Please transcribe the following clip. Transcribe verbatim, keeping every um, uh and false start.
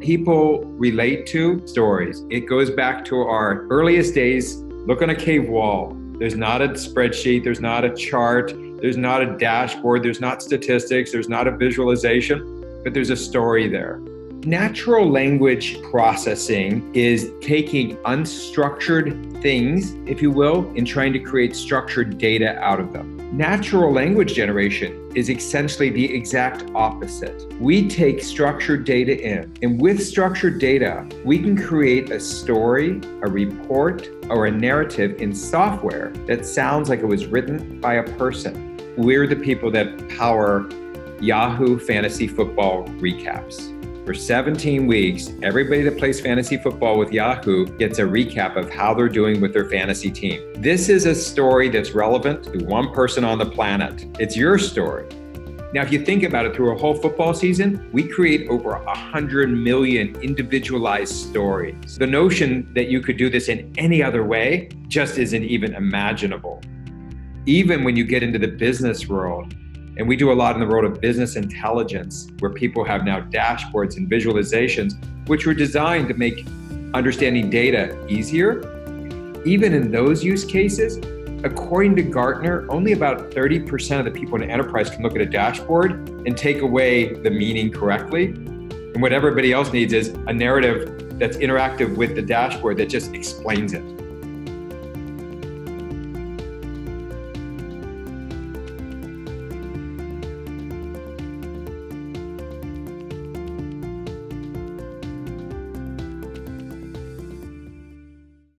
People relate to stories. It goes back to our earliest days. Look on a cave wall. There's not a spreadsheet. There's not a chart. There's not a dashboard. There's not statistics. There's not a visualization, but there's a story there. Natural language processing is taking unstructured things, if you will, and trying to create structured data out of them. Natural language generation is essentially the exact opposite. We take structured data in, and with structured data, we can create a story, a report, or a narrative in software that sounds like it was written by a person. We're the people that power Yahoo Fantasy Football recaps. For seventeen weeks, everybody that plays fantasy football with Yahoo gets a recap of how they're doing with their fantasy team. This is a story that's relevant to one person on the planet. It's your story. Now, if you think about it, through a whole football season, we create over one hundred million individualized stories. The notion that you could do this in any other way just isn't even imaginable. Even when you get into the business world, and we do a lot in the world of business intelligence, where people have now dashboards and visualizations, which were designed to make understanding data easier. Even in those use cases, according to Gartner, only about thirty percent of the people in an enterprise can look at a dashboard and take away the meaning correctly. And what everybody else needs is a narrative that's interactive with the dashboard that just explains it.